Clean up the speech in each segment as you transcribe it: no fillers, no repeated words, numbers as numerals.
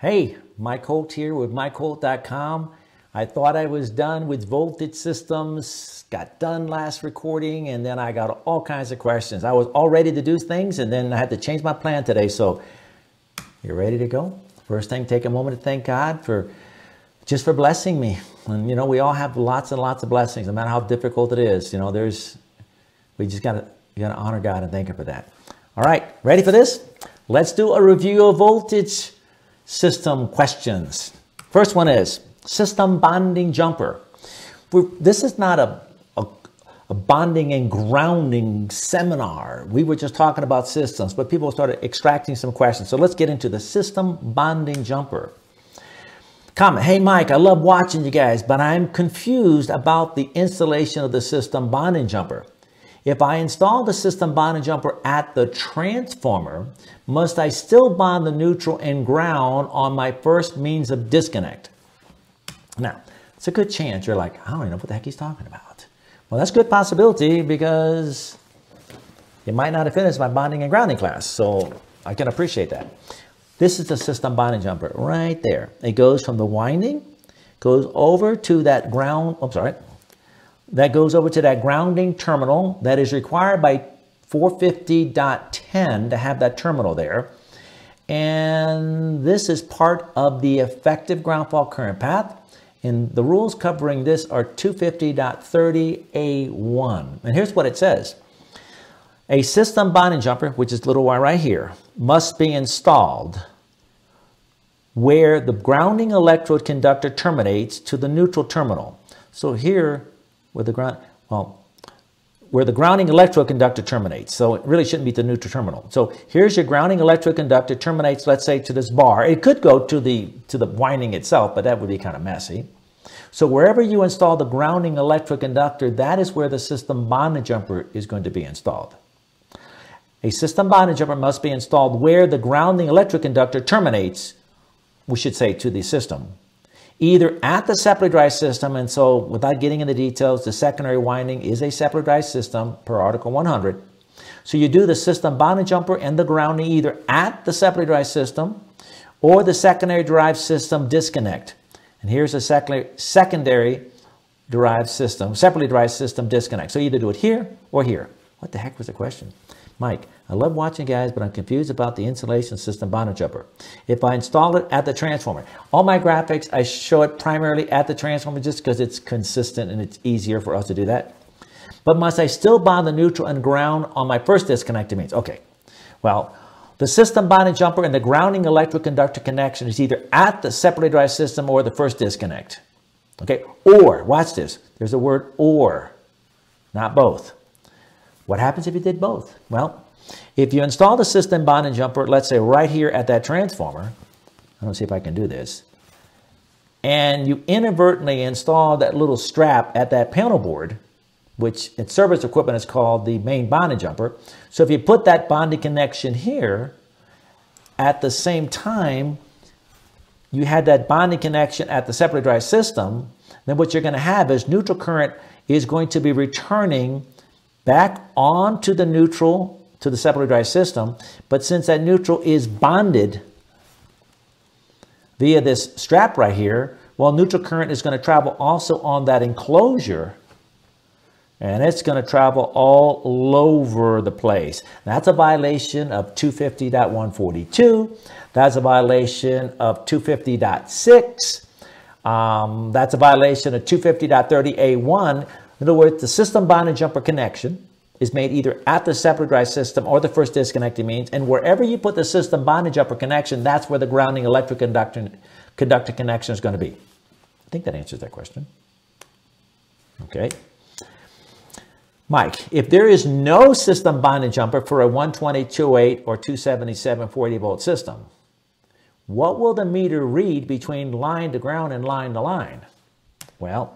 Hey, Mike Holt here with mycolt.com. I thought I was done with voltage systems, got done last recording, and then I got all kinds of questions. I was all ready to do things, and then I had to change my plan today. So you're ready to go? First thing, take a moment to thank God for blessing me. And you know, we all have lots and lots of blessings, no matter how difficult it is. You know, we just gotta honor God and thank Him for that. All right, ready for this? Let's do a review of voltage system questions. First one is system bonding jumper. This is not a bonding and grounding seminar. We were just talking about systems, but people started extracting some questions. So let's get into the system bonding jumper. Comment, hey Mike, I love watching you guys, but I'm confused about the installation of the system bonding jumper. If I install the system bonding jumper at the transformer, must I still bond the neutral and ground on my first means of disconnect? Now, it's a good chance you're like, I don't even know what the heck he's talking about. Well, that's a good possibility because it might not have finished my bonding and grounding class, so I can appreciate that. This is the system bonding jumper right there. It goes from the winding, goes over to that ground, that goes over to that grounding terminal that is required by 450.10 to have that terminal there. And this is part of the effective ground fault current path. And the rules covering this are 250.30A1. And here's what it says. A system bonding jumper, which is little y right here, must be installed where the grounding electrode conductor terminates to the neutral terminal. So here, where the grounding electrode conductor terminates. So it really shouldn't be the neutral terminal. So here's your grounding electrode conductor terminates, let's say, to this bar. It could go to the winding itself, but that would be kind of messy. So wherever you install the grounding electrode conductor, that is where the system bonding jumper is going to be installed. A system bonding jumper must be installed where the grounding electrode conductor terminates, we should say, to the system. Either at the separately derived system, and so without getting into details, the secondary winding is a separately derived system per Article 100. So you do the system bonding jumper and the grounding either at the separately derived system or the secondary derived system disconnect. And here's a secondary derived system, separately derived system disconnect. So either do it here or here. What the heck was the question? Mike, I love watching guys, but I'm confused about the installation system bonding jumper. If I install it at the transformer, all my graphics, I show it primarily at the transformer just because it's consistent and it's easier for us to do that. But must I still bond the neutral and ground on my first disconnected means? Okay, well, the system bonding jumper and the grounding electric conductor connection is either at the separately derived system or the first disconnect. Okay, or, watch this, there's a word or, not both. What happens if you did both? Well, if you install the system bonding jumper, let's say right here at that transformer, I don't see if I can do this, and you inadvertently install that little strap at that panel board, which in service equipment is called the main bonding jumper. So if you put that bonding connection here, at the same time, you had that bonding connection at the separately derived system, then what you're going to have is neutral current is going to be returning back onto the neutral, to the separately derived system, but since that neutral is bonded via this strap right here, well, neutral current is going to travel also on that enclosure, and it's going to travel all over the place. That's a violation of 250.142. That's a violation of 250.6. That's a violation of 250.30A1. In other words, the system bonding jumper connection is made either at the separately derived system or the first disconnected means, and wherever you put the system bonding jumper connection, that's where the grounding electric conductor connection is going to be. I think that answers that question. Okay. Mike, if there is no system bonding jumper for a 120, 208, or 277, 480 volt system, what will the meter read between line to ground and line to line? Well,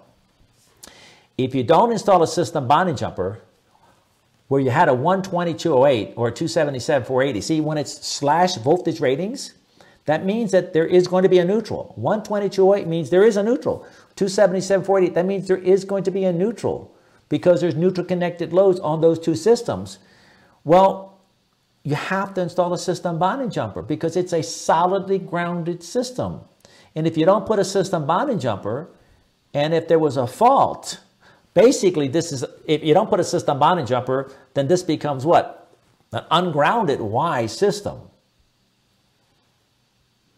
if you don't install a system bonding jumper where you had a 120, 208 or a 277, 480, see when it's slash voltage ratings, that means that there is going to be a neutral. 120, 208 means there is a neutral. 277, 480, that means there is going to be a neutral because there's neutral connected loads on those two systems. Well, you have to install a system bonding jumper because it's a solidly grounded system. And if you don't put a system bonding jumper, and if there was a fault, basically this is, if you don't put a system bonding jumper, then this becomes what? An ungrounded Y system.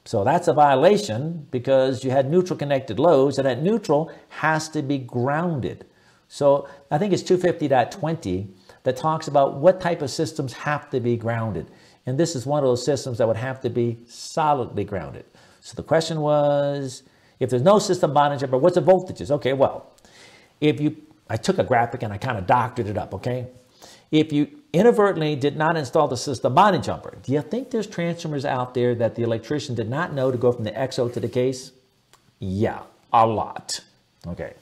So that's a violation because you had neutral connected loads, and that neutral has to be grounded. So I think it's 250.20 that talks about what type of systems have to be grounded. And this is one of those systems that would have to be solidly grounded. So the question was, if there's no system bonding jumper, what's the voltages? Okay, well, if you, I took a graphic and I kind of doctored it up, okay? If you inadvertently did not install the system bonding jumper, do you think there's transformers out there that the electrician did not know to go from the XO to the case? Yeah, a lot, okay.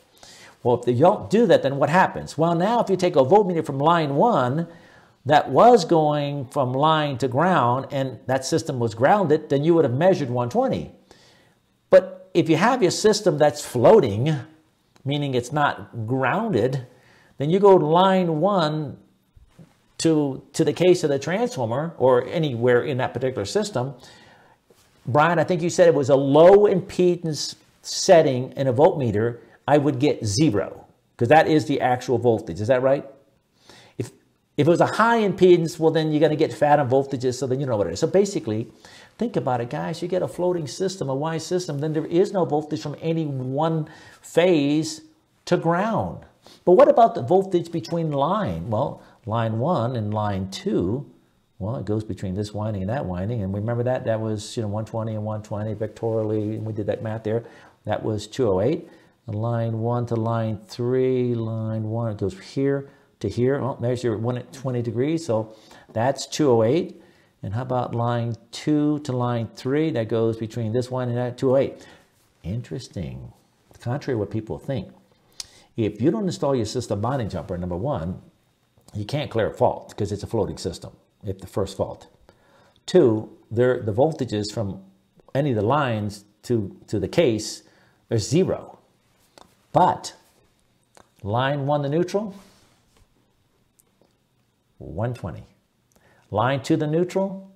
Well, if you don't do that, then what happens? Well, now if you take a voltmeter from line one that was going from line to ground and that system was grounded, then you would have measured 120. But if you have your system that's floating, meaning it's not grounded, then you go line one to the case of the transformer or anywhere in that particular system. Brian, I think you said it was a low impedance setting in a voltmeter. I would get zero because that is the actual voltage. Is that right? If it was a high impedance, well, then you're going to get phantom voltages. So then you know what it is. So basically, think about it, guys. You get a floating system, a Y system, then there is no voltage from any one phase to ground. But what about the voltage between line? Well, line one and line two, well, it goes between this winding and that winding. And remember that? That was, you know, 120 and 120 vectorially. And we did that math there. That was 208. Line one to line three, line one, it goes here to here. Well, there's your 120 degrees, so that's 208. And how about line two to line three? That goes between this one and that, 208. Interesting. Contrary to what people think. If you don't install your system bonding jumper, number one, you can't clear a fault because it's a floating system, if the first fault. Two, the voltages from any of the lines to the case are zero. But line one to neutral, 120. Line two to neutral,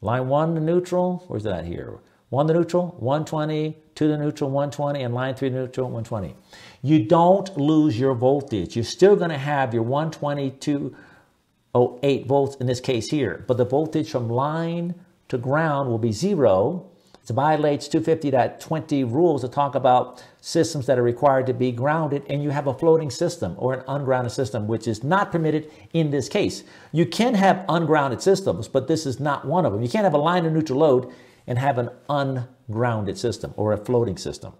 line one to neutral, where's that here? One to neutral, 120, two to neutral, 120, and line three to neutral, 120. You don't lose your voltage. You're still gonna have your 120, 208 volts in this case here, but the voltage from line to ground will be zero. It violates 250.20 rules to talk about systems that are required to be grounded, and you have a floating system or an ungrounded system, which is not permitted in this case. You can have ungrounded systems, but this is not one of them. You can't have a line of neutral load and have an ungrounded system or a floating system.